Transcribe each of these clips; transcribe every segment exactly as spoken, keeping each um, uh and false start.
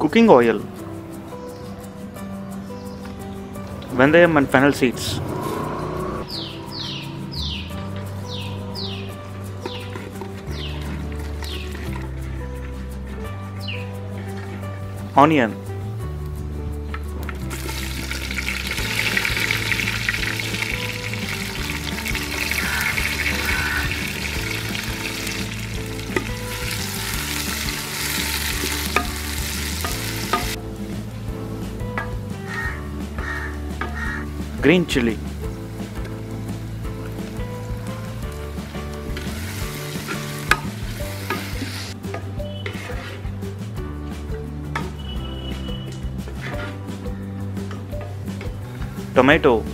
Cooking oil, vanadium and fennel seeds, onion, green chili, tomato,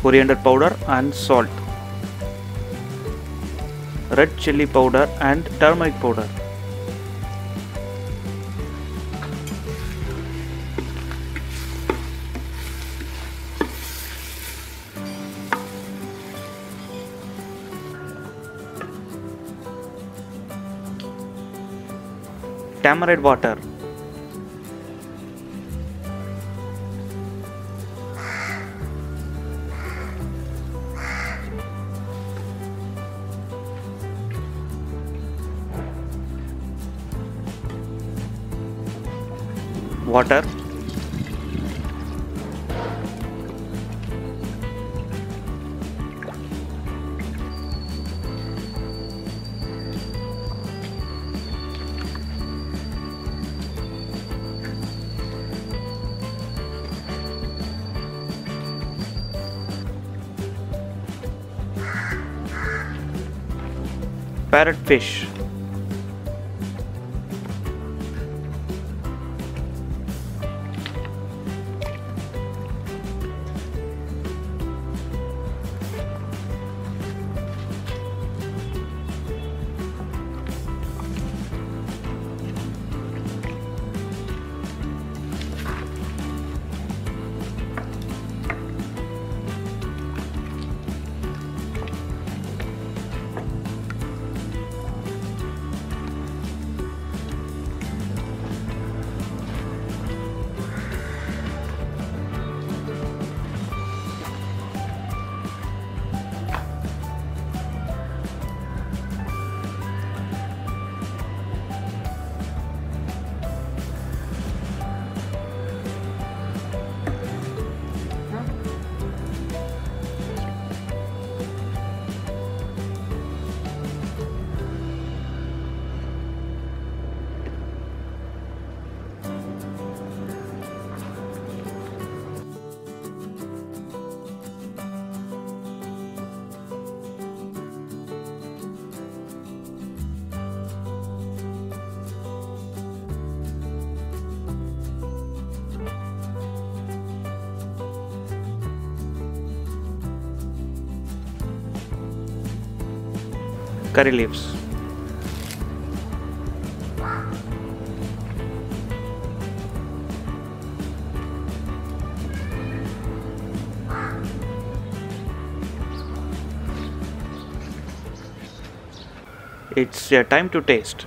coriander powder and salt, red chili powder and turmeric powder, tamarind water, water, parrot fish, curry leaves, it's uh, time to taste.